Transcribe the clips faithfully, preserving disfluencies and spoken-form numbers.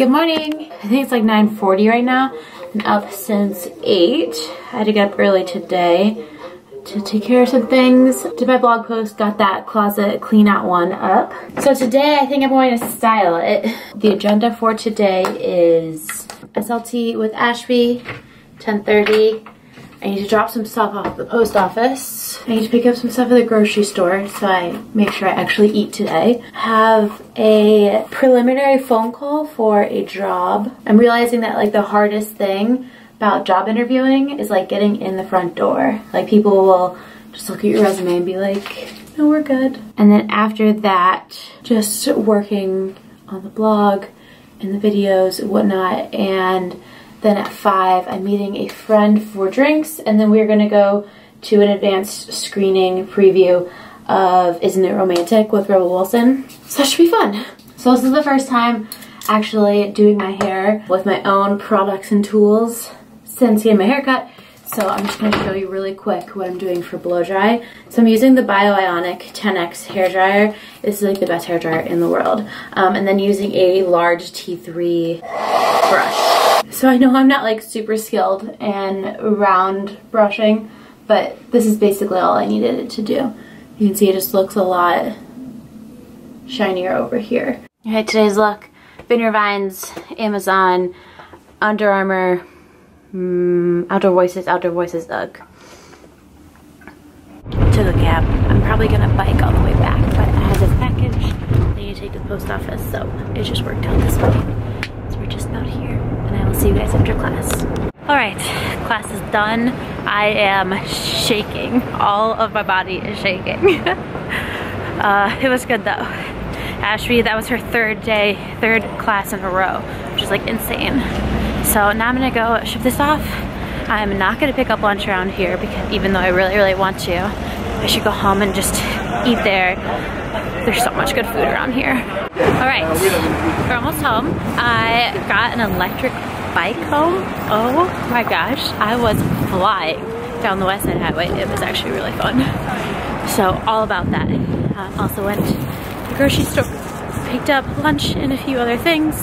Good morning. I think it's like nine forty right now. I'm up since eight. I had to get up early today to take care of some things. Did my blog post, got that closet clean out one up. So today I think I'm going to style it. The agenda for today is S L T with Ashby, ten thirty. I need to drop some stuff off at the post office. I need to pick up some stuff at the grocery store so I make sure I actually eat today. Have a preliminary phone call for a job. I'm realizing that like the hardest thing about job interviewing is like getting in the front door. Like people will just look at your resume and be like, no, we're good. And then after that, just working on the blog and the videos and whatnot, and then at five, I'm meeting a friend for drinks, and then we're gonna go to an advanced screening preview of Isn't It Romantic with Rebel Wilson. So that should be fun. So this is the first time actually doing my hair with my own products and tools since getting my haircut. So I'm just gonna show you really quick what I'm doing for blow dry. So I'm using the Bio Ionic ten X hair dryer. This is like the best hair dryer in the world. Um, and then using a large T three brush. So I know I'm not like super skilled in round brushing, but this is basically all I needed it to do. You can see it just looks a lot shinier over here. Alright, today's look. Vineyard Vines, Amazon, Under Armour, um, Outdoor Voices, Outdoor Voices, ugh. To the cab. I'm probably going to bike all the way back, but it has a package that you take to the post office, so it just worked out this way. So we're just out here. And I will see you guys after class. All right, class is done. I am shaking. All of my body is shaking. uh, it was good though. Ashby, that was her third day, third class in a row, which is like insane. So now I'm gonna go ship this off. I'm not gonna pick up lunch around here because even though I really, really want to, I should go home and just eat there. There's so much good food around here. All right, we're almost home. I got an electric bike home. Oh my gosh, I was flying down the West Side Highway. It was actually really fun. So all about that. I also went to the grocery store, picked up lunch and a few other things.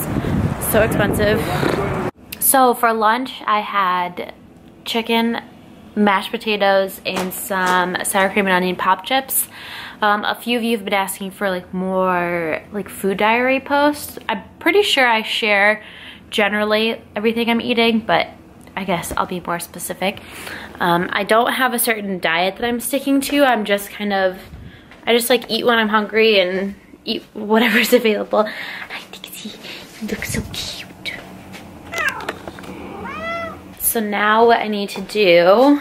So expensive. So for lunch, I had chicken, mashed potatoes, and some sour cream and onion pop chips. Um, a few of you have been asking for like more like food diary posts. I'm pretty sure I share generally everything I'm eating, but I guess I'll be more specific. Um, I don't have a certain diet that I'm sticking to. I'm just kind of, I just like eat when I'm hungry and eat whatever's available. Hi, Dixie, you look so cute. So now what I need to do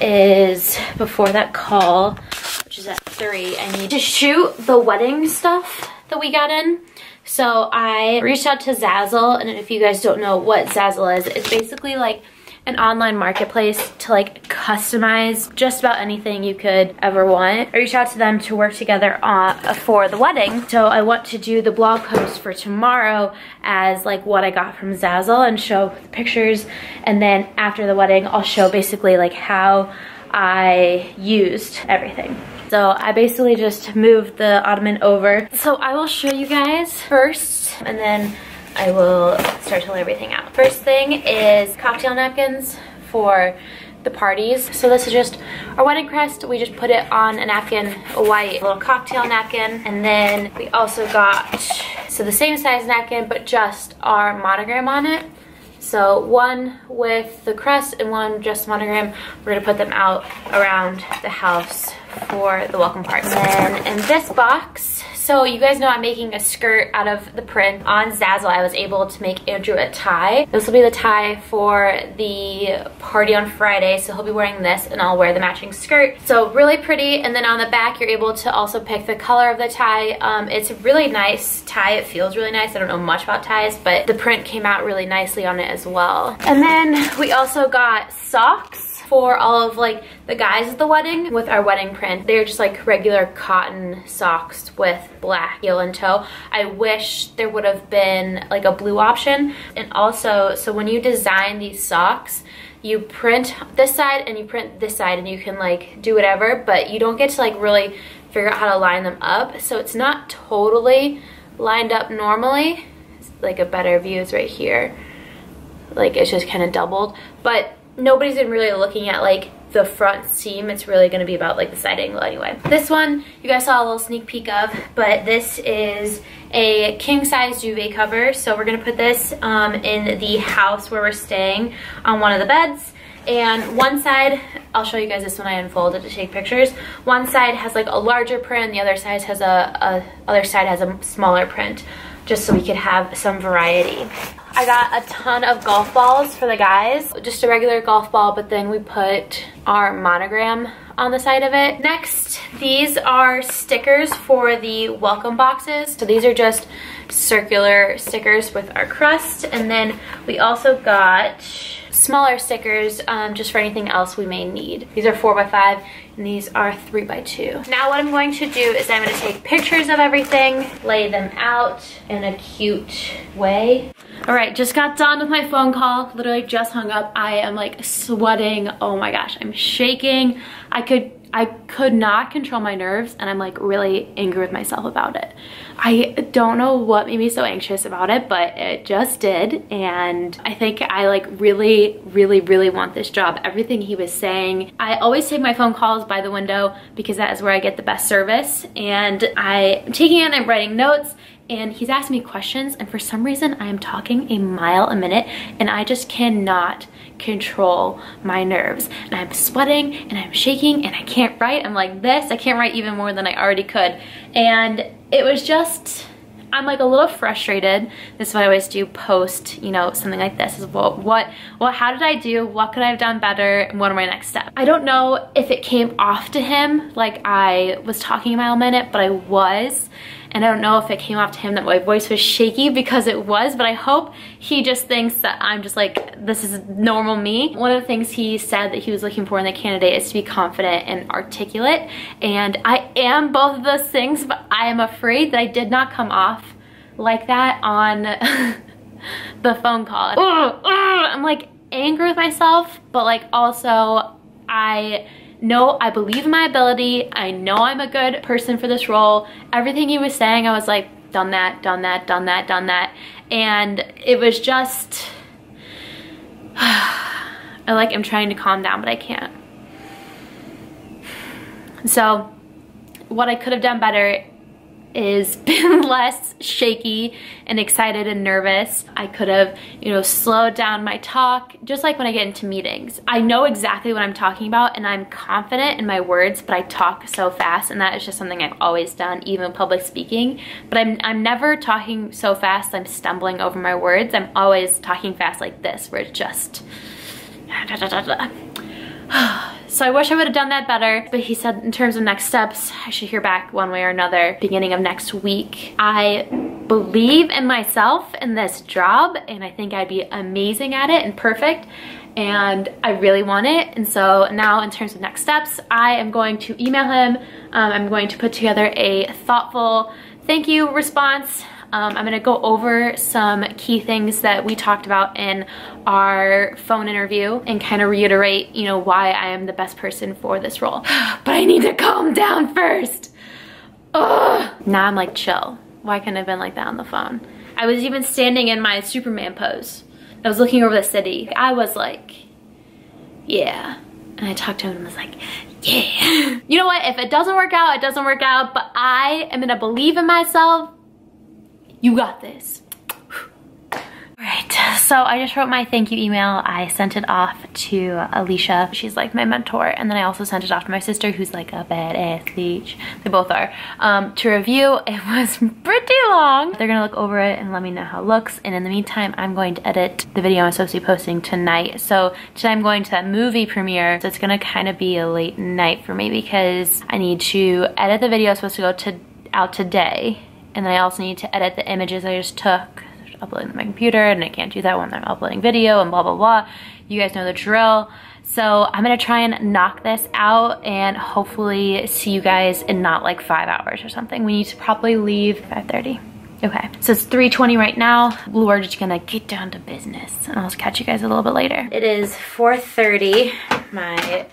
is before that call, which is at three, I need to shoot the wedding stuff that we got in. So I reached out to Zazzle, and if you guys don't know what Zazzle is, it's basically like an online marketplace to like customize just about anything you could ever want. I reached out to them to work together on, uh, for the wedding. So I want to do the blog post for tomorrow as like what I got from Zazzle and show the pictures, and then after the wedding I'll show basically like how I used everything. So I basically just moved the ottoman over. So I will show you guys first, and then I will start to lay everything out. First thing is cocktail napkins for the parties. So this is just our wedding crest. We just put it on a napkin, a white little cocktail napkin. And then we also got, so the same size napkin, but just our monogram on it. So one with the crest and one just monogram. We're gonna put them out around the house for the welcome party. And in this box, so you guys know I'm making a skirt out of the print. On Zazzle, I was able to make Andrew a tie. This will be the tie for the party on Friday, so he'll be wearing this and I'll wear the matching skirt. So really pretty, and then on the back, you're able to also pick the color of the tie. Um, it's a really nice tie, it feels really nice. I don't know much about ties, but the print came out really nicely on it as well. And then we also got socks for all of like the guys at the wedding with our wedding print. They're just like regular cotton socks with black heel and toe. I wish there would have been like a blue option. And also, so when you design these socks, you print this side and you print this side and you can like do whatever, but you don't get to like really figure out how to line them up. So it's not totally lined up normally. it's like a better view is right here. Like it's just kind of doubled, but nobody's been really looking at like the front seam. It's really gonna be about like the side angle anyway. This one you guys saw a little sneak peek of, but this is a king size duvet cover. So we're gonna put this um, in the house where we're staying on one of the beds. And one side, I'll show you guys this when I unfold it to take pictures. One side has like a larger print, the other side has a, a other side has a smaller print, just so we could have some variety. I got a ton of golf balls for the guys. Just a regular golf ball, but then we put our monogram on the side of it. Next, these are stickers for the welcome boxes. So these are just circular stickers with our crust, and then we also got smaller stickers um, just for anything else we may need. These are four by five and these are three by two. Now what I'm going to do is I'm going to take pictures of everything, lay them out in a cute way. Alright, just got done with my phone call, literally just hung up. I am like sweating, oh my gosh, I'm shaking. I could I could not control my nerves, and I'm like really angry with myself about it. I don't know what made me so anxious about it, but it just did. And I think I like really, really, really want this job. Everything he was saying. I always take my phone calls by the window because that is where I get the best service. And I'm taking it, I'm writing notes, and he's asking me questions, and for some reason I am talking a mile a minute and I just cannot control my nerves, and I'm sweating and I'm shaking and I can't write. I'm like this, I can't write even more than I already could. And it was just, I'm like a little frustrated. This is what I always do post, you know, something like this is what, what, well, how did I do? What could I have done better? And what are my next steps? I don't know if it came off to him like I was talking a mile a minute, but I was. And I don't know if it came off to him that my voice was shaky, because it was, but I hope he just thinks that I'm just like, this is normal me. One of the things he said that he was looking for in the candidate is to be confident and articulate. And I am both of those things, but I am afraid that I did not come off like that on the phone call. I'm like angry with myself, but like also I... No, I believe in my ability. I know I'm a good person for this role. Everything he was saying, I was like, done that, done that, done that, done that. And it was just, I like, I'm trying to calm down, but I can't. So what I could have done better is been less shaky and excited and nervous. I could have, you know, slowed down my talk, just like when I get into meetings. I know exactly what I'm talking about and I'm confident in my words, but I talk so fast, and that is just something I've always done, even public speaking. But I'm, I'm never talking so fast I'm stumbling over my words. I'm always talking fast like this, where it's just da, da, da, da. So I wish I would have done that better, but he said in terms of next steps, I should hear back one way or another beginning of next week. I believe in myself in this job, and I think I'd be amazing at it and perfect, and I really want it. And so now in terms of next steps, I am going to email him. Um, I'm going to put together a thoughtful thank you response. Um, I'm gonna go over some key things that we talked about in our phone interview and kind of reiterate, you know, why I am the best person for this role. But I need to calm down first. Ugh. Now I'm like, chill. Why couldn't I have been like that on the phone? I was even standing in my Superman pose. I was looking over the city. I was like, yeah. And I talked to him and was like, yeah. You know what? If it doesn't work out, it doesn't work out, but I am gonna believe in myself. You got this. Alright, so I just wrote my thank you email. I sent it off to Alicia. She's like my mentor. And then I also sent it off to my sister, who's like a badass bitch. They both are. Um, to review, it was pretty long. They're gonna look over it and let me know how it looks. And in the meantime, I'm going to edit the video I'm supposed to be posting tonight. So today I'm going to that movie premiere. So it's gonna kind of be a late night for me because I need to edit the video I'm supposed to go to out today. And then I also need to edit the images I just took, uploading to my computer, and I can't do that when I'm uploading video and blah, blah, blah. You guys know the drill. So I'm gonna try and knock this out and hopefully see you guys in not like five hours or something. We need to probably leave five thirty. Okay, so it's three twenty right now. We're just gonna get down to business, and I'll catch you guys a little bit later. It is four thirty. My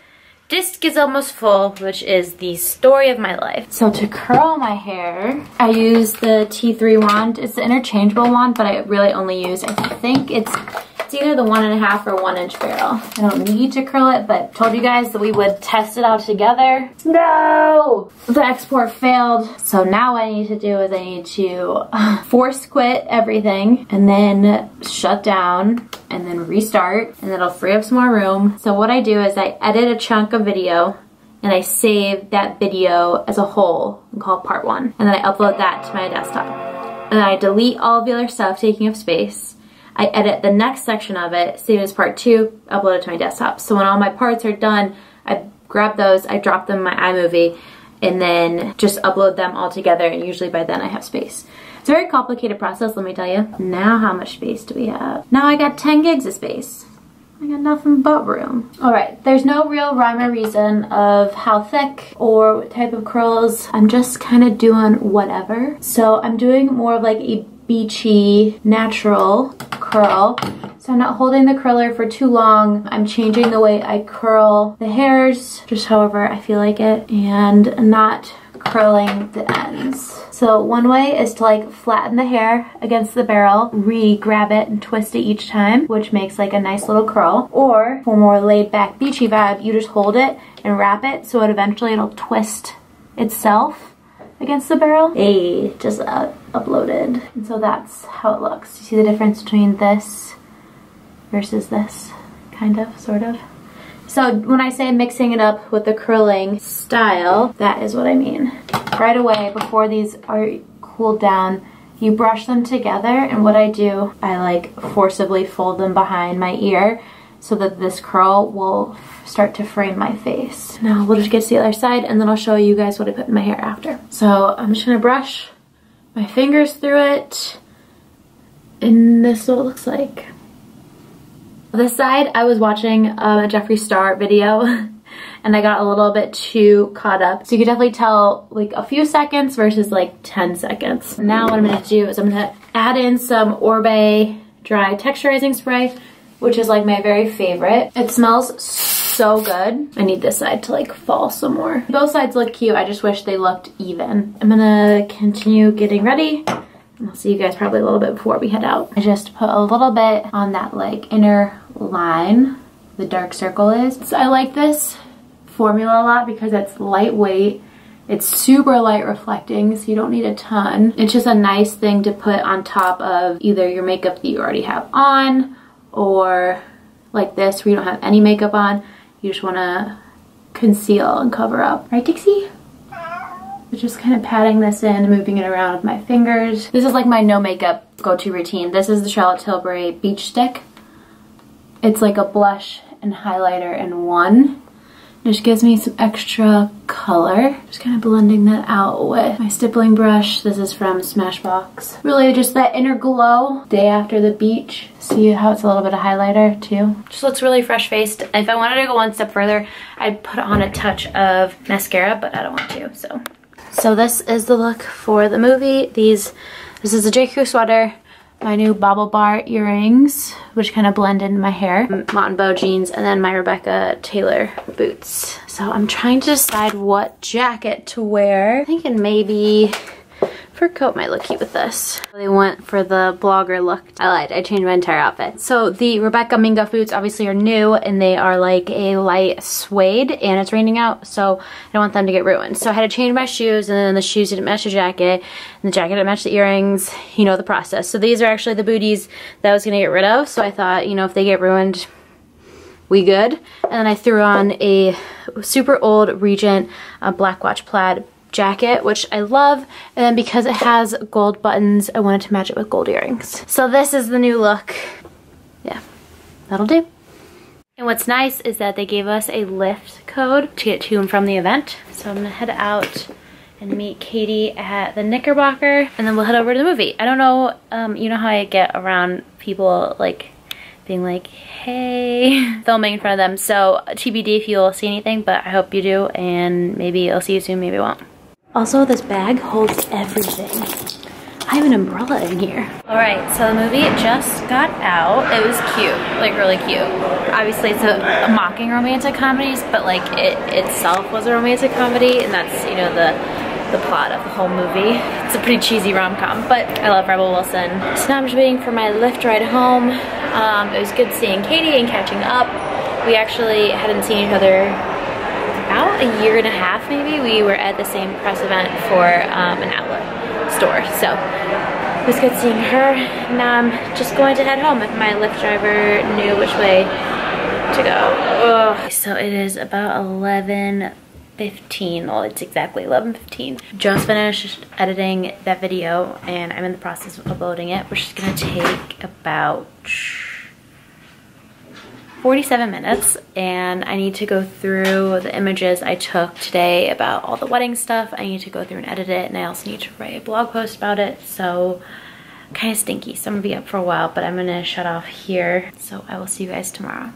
Disc is almost full, which is the story of my life. So to curl my hair, I use the T three wand. It's the interchangeable wand, but I really only use, I think it's, it's either the one and a half or one inch barrel. I don't need to curl it, but told you guys that we would test it out together. No! The export failed. So now what I need to do is I need to force quit everything and then shut down and then restart, and that'll free up some more room. So what I do is I edit a chunk of video and I save that video as a whole and call it part one. And then I upload that to my desktop. And then I delete all the other stuff taking up space. I edit the next section of it, save it as part two, upload it to my desktop. So when all my parts are done, I grab those, I drop them in my iMovie, and then just upload them all together, and usually by then I have space. It's a very complicated process, let me tell you. Now how much space do we have? Now I got ten gigs of space. I got nothing but room. All right, there's no real rhyme or reason of how thick or what type of curls. I'm just kind of doing whatever. So I'm doing more of like a beachy, natural curl. So I'm not holding the curler for too long. I'm changing the way I curl the hairs, just however I feel like it, and not curling the ends. So one way is to like flatten the hair against the barrel, re-grab it and twist it each time, which makes like a nice little curl. Or for more laid back beachy vibe, you just hold it and wrap it so it eventually it'll twist itself against the barrel. Hey, just uh, uploaded. And so that's how it looks. You see the difference between this versus this, kind of, sort of. So when I say mixing it up with the curling style, that is what I mean. Right away, before these are cooled down, you brush them together, and what I do, I like forcibly fold them behind my ear so that this curl will start to frame my face. Now we'll just get to the other side and then I'll show you guys what I put in my hair after. So I'm just gonna brush my fingers through it, and this is what it looks like. This side, I was watching a Jeffree Star video and I got a little bit too caught up. So you can definitely tell like a few seconds versus like ten seconds. Now what I'm gonna do is I'm gonna add in some Orbe dry texturizing spray, which is like my very favorite. It smells so good. I need this side to like fall some more. Both sides look cute, I just wish they looked even. I'm gonna continue getting ready. I'll see you guys probably a little bit before we head out. I just put a little bit on that like inner line, the dark circle is. So I like this formula a lot because it's lightweight. It's super light reflecting, so you don't need a ton. It's just a nice thing to put on top of either your makeup that you already have on, or like this where you don't have any makeup on. You just wanna conceal and cover up. Right, Dixie? Just kind of patting this in and moving it around with my fingers. This is like my no makeup go-to routine. This is the Charlotte Tilbury Beach Stick. It's like a blush and highlighter in one. It just gives me some extra color. Just kind of blending that out with my stippling brush. This is from Smashbox. Really just that inner glow day after the beach. See how it's a little bit of highlighter too? Just looks really fresh-faced. If I wanted to go one step further, I'd put on a touch of mascara, but I don't want to, so. So this is the look for the movie. These, this is a J Crew sweater, my new BaubleBar earrings, which kind of blend in my hair, Mott and Bow jeans, and then my Rebecca Taylor boots. So I'm trying to decide what jacket to wear. I'm thinking maybe fur coat might look cute with this. They went for the blogger look. I lied, I changed my entire outfit. So the Rebecca Minkoff boots obviously are new and they are like a light suede, and it's raining out, so I don't want them to get ruined. So I had to change my shoes, and then the shoes didn't match the jacket, and the jacket didn't match the earrings. You know the process. So these are actually the booties that I was gonna get rid of. So I thought, you know, if they get ruined, we good. And then I threw on a super old Regent uh, black watch plaid jacket, which I love, and then because it has gold buttons, I wanted to match it with gold earrings. So this is the new look. Yeah, that'll do. And what's nice is that they gave us a Lyft code to get to and from the event. So I'm gonna head out and meet Katie at the Knickerbocker, and then we'll head over to the movie. I don't know, um, you know how I get around people like being like, hey, filming in front of them. So T B D if you'll see anything, but I hope you do, and maybe I'll see you soon, maybe I won't. Also, this bag holds everything. I I have an umbrella in here. All right, so the movie just got out. It was cute, like really cute. Obviously it's a, a mocking romantic comedies, but like it itself was a romantic comedy, and that's, you know, the the plot of the whole movie. It's a pretty cheesy rom-com, but I love Rebel Wilson. So now I'm just waiting for my Lyft ride home. Um, it was good seeing Katie and catching up. We actually hadn't seen each other about a year and a half maybe. We were at the same press event for um, an outlet store, so it was good seeing her. Now I'm just going to head home if my Lyft driver knew which way to go. Ugh. So it is about eleven fifteen. Well, it's exactly eleven fifteen. Just finished editing that video and I'm in the process of uploading it, which is gonna take about forty-seven minutes, and I need to go through the images I took today about all the wedding stuff. I need to go through and edit it, and I also need to write a blog post about it, so kind of stinky. So I'm gonna be up for a while, but I'm gonna shut off here. So I will see you guys tomorrow.